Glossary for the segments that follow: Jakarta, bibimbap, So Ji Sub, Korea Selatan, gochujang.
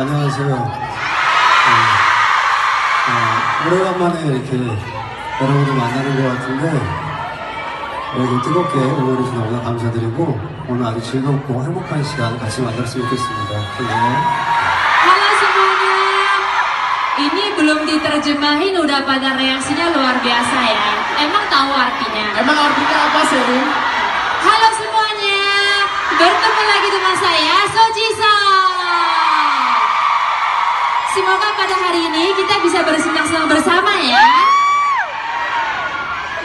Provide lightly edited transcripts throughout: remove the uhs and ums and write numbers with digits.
안녕하세요. 오래간만에 이렇게 여러분들 만나는 것 같은데 여러분 뜨겁게 응원해 주셔서 너무나 감사드리고 오늘 아주 즐겁고 행복한 시간 같이 만났으면 좋겠습니다. Halo semuanya. Ini belum diterjemahin udah pada reaksinya luar biasa ya. Emang tahu artinya? Emang artinya apa sih? Halo semuanya. Bertemu lagi dengan saya So Ji Sub. Semoga pada hari ini kita bisa bersenang-senang bersama ya.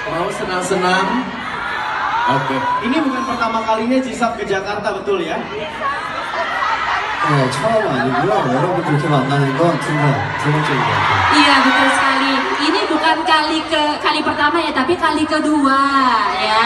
Mau senang-senang? Oke. Ini bukan pertama kalinya Ji Sub ke Jakarta betul ya? 네, 처음 아니고요. 여러분 이렇게 만나는 건 두 번째입니다. Iya, betul sekali. Ini bukan kali pertama ya, tapi kali kedua ya.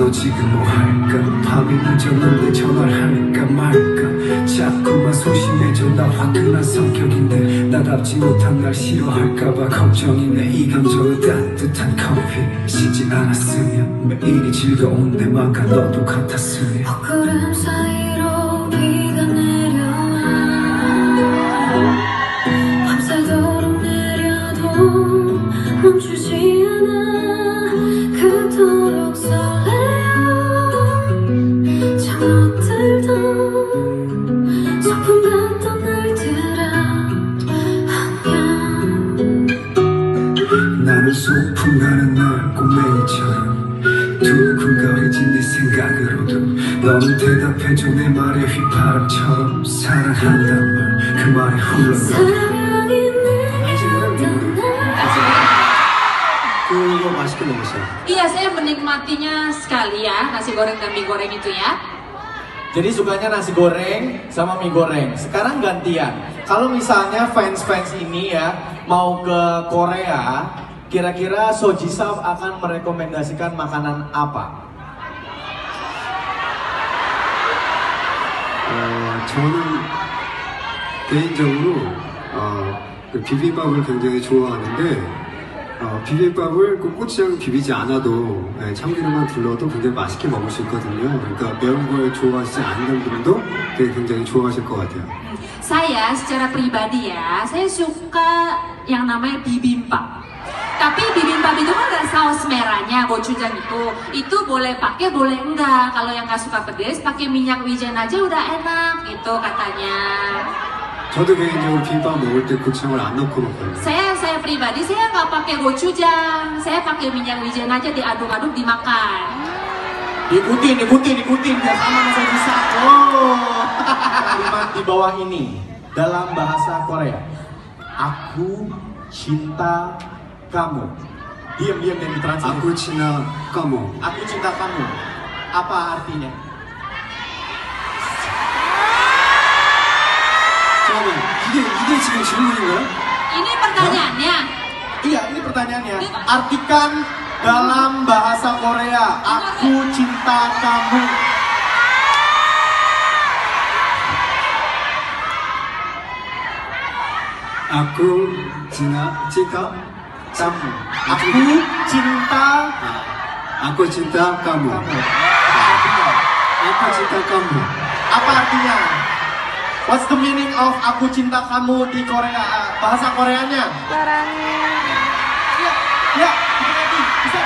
너 지금 뭐 할까? 밤이 늦었는데 전화를 할까 말까? 자꾸만 소심해져 나 화끈한 성격인데 나답지 못한 날 싫어할까봐 걱정이네 이 감정은 따뜻한 커피 식지 않았으면 매일이 즐거운 내 맘과 너도 같았으면 헛구름 사이로 비가 내려와 밤새도록 내려도 멈추지 않아 그토록 설레 소풍가는 날 꼬맹이처럼 두근거리진 네 생각으로도 너는 대답해줘 내 말에 휘파람처럼 사랑한단 말 그 말에 홀라가 이거 맛있게 먹었어요. Iya, saya menikmatinya sekali ya nasi goreng dan mie goreng itu ya. Jadi sukanya nasi goreng sama mie goreng. Sekarang gantian. Kalau misalnya fans-fans ini ya mau ke Korea. Kira-kira So Ji Sub akan merekomendasikan makanan apa? 저는 개인적으로 그 비빔밥을 굉장히 좋아하는데 비빔밥을 그 고추장 비비지 않아도 참기름만 둘러도 굉장히 맛있게 먹을 수 있거든요. 그러니까 매운 걸 좋아하시지 않는 분도 되게 굉장히 좋아하실 것 같아요. Saya secara pribadi ya, saya suka yang namanya bibimbap. Tapi bibimbap itu kan ada saus merahnya, gochujang itu boleh pakai, boleh enggak. Kalau yang nggak suka pedes, pakai minyak wijen aja udah enak, gitu katanya. Saya pribadi, saya nggak pakai gochujang, saya pakai minyak wijen aja diaduk-aduk dimakan. Ikutin, ya sama saya bisa. Kalimat di bawah ini dalam bahasa Korea, aku cinta kamu. Diam-diam yang ditranslate. Aku cinta kamu. Aku cinta kamu. Apa artinya? Coba. Ini 지금 질문인가요? Ini pertanyaannya. Iya, ini pertanyaannya. Artikan dalam bahasa Korea, aku cinta kamu. Aku cinta kamu. Aku cinta kamu. Aku cinta kamu. Apa artinya? What's the meaning of aku cinta kamu di Korea? Bahasa Koreanya? Barangnya. Ya, bisa.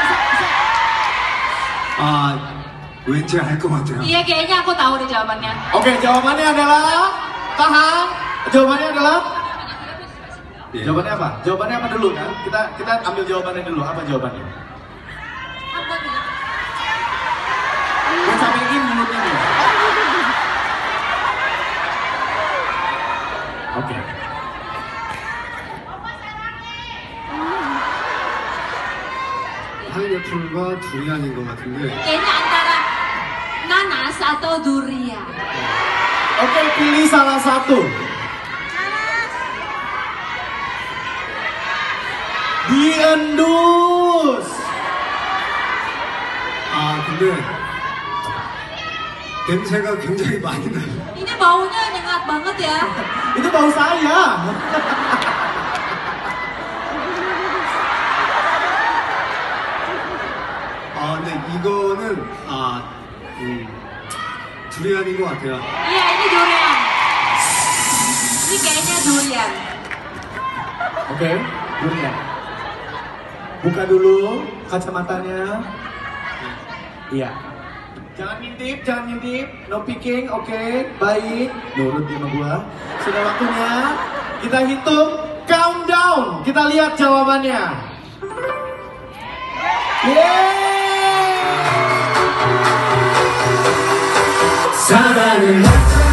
gue ence 알 것 같아요. Iya, kayaknya aku tahu nih jawabannya. Oke, jawabannya adalah paham. Jawabannya adalah yeah. Jawabannya apa? Jawabannya apa dulu kan? Kita ambil jawabannya dulu. Apa jawabannya? Apa dulu? Gue sampein mulutnya nih. Oke. Hanya pulba durian인 것 같은데. Kayaknya antara nanas atau durian. Oke, pilih salah satu. Diendus. 근데 냄새가 굉장히 많이 나. Ini baunya nyengat banget ya. Itu bau saya. 이거는 두리안인 것 같아요. Iya, ini durian. Ini kayaknya durian. Oke, durian. Buka dulu kacamatanya. Iya. Jangan ngintip. No peeking, oke. Baik. Nurut sama gua. Sudah waktunya. Kita hitung countdown. Kita lihat jawabannya. Yeay. 사랑을